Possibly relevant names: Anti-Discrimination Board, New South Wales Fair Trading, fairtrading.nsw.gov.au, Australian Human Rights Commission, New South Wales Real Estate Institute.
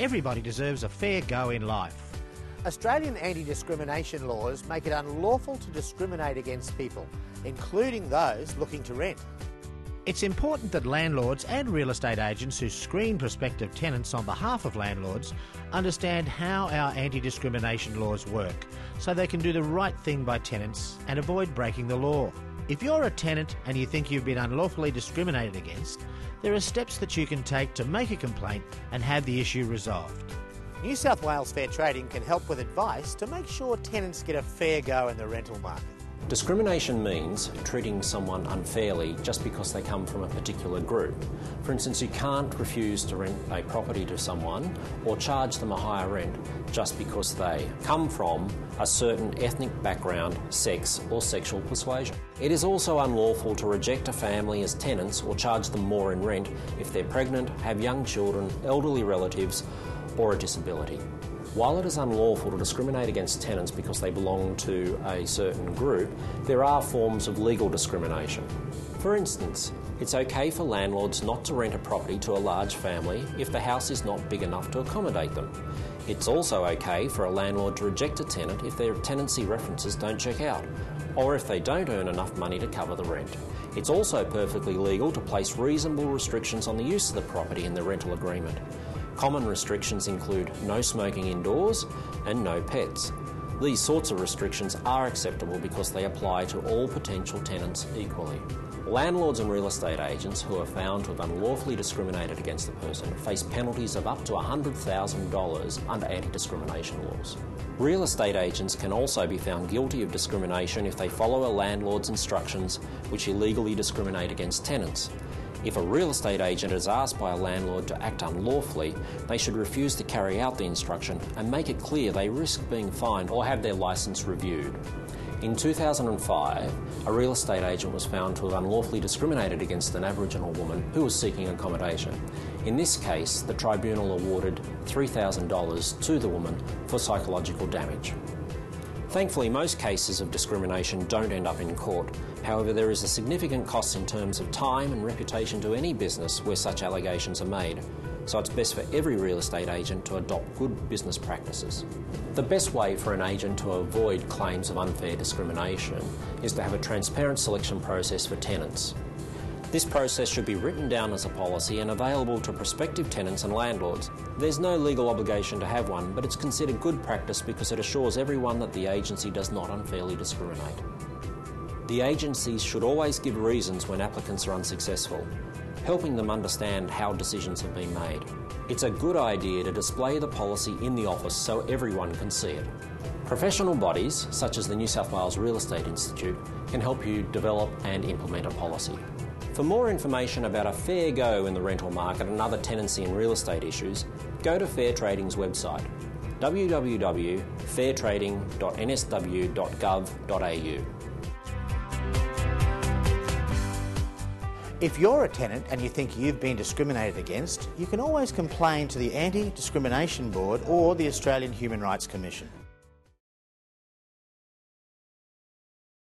Everybody deserves a fair go in life. Australian anti-discrimination laws make it unlawful to discriminate against people, including those looking to rent. It's important that landlords and real estate agents who screen prospective tenants on behalf of landlords understand how our anti-discrimination laws work so they can do the right thing by tenants and avoid breaking the law. If you're a tenant and you think you've been unlawfully discriminated against, there are steps that you can take to make a complaint and have the issue resolved. New South Wales Fair Trading can help with advice to make sure tenants get a fair go in the rental market. Discrimination means treating someone unfairly just because they come from a particular group. For instance, you can't refuse to rent a property to someone or charge them a higher rent just because they come from a certain ethnic background, sex or sexual persuasion. It is also unlawful to reject a family as tenants or charge them more in rent if they're pregnant, have young children, elderly relatives or a disability. While it is unlawful to discriminate against tenants because they belong to a certain group, there are forms of legal discrimination. For instance, it's okay for landlords not to rent a property to a large family if the house is not big enough to accommodate them. It's also okay for a landlord to reject a tenant if their tenancy references don't check out, or if they don't earn enough money to cover the rent. It's also perfectly legal to place reasonable restrictions on the use of the property in the rental agreement. Common restrictions include no smoking indoors and no pets. These sorts of restrictions are acceptable because they apply to all potential tenants equally. Landlords and real estate agents who are found to have unlawfully discriminated against a person face penalties of up to $100,000 under anti-discrimination laws. Real estate agents can also be found guilty of discrimination if they follow a landlord's instructions which illegally discriminate against tenants. If a real estate agent is asked by a landlord to act unlawfully, they should refuse to carry out the instruction and make it clear they risk being fined or have their licence reviewed. In 2005, a real estate agent was found to have unlawfully discriminated against an Aboriginal woman who was seeking accommodation. In this case, the tribunal awarded $3,000 to the woman for psychological damage. Thankfully, most cases of discrimination don't end up in court. However, there is a significant cost in terms of time and reputation to any business where such allegations are made. So it's best for every real estate agent to adopt good business practices. The best way for an agent to avoid claims of unfair discrimination is to have a transparent selection process for tenants. This process should be written down as a policy and available to prospective tenants and landlords. There's no legal obligation to have one, but it's considered good practice because it assures everyone that the agency does not unfairly discriminate. The agencies should always give reasons when applicants are unsuccessful, helping them understand how decisions have been made. It's a good idea to display the policy in the office so everyone can see it. Professional bodies, such as the New South Wales Real Estate Institute, can help you develop and implement a policy. For more information about a fair go in the rental market and other tenancy and real estate issues, go to Fair Trading's website, www.fairtrading.nsw.gov.au. If you're a tenant and you think you've been discriminated against, you can always complain to the Anti-Discrimination Board or the Australian Human Rights Commission.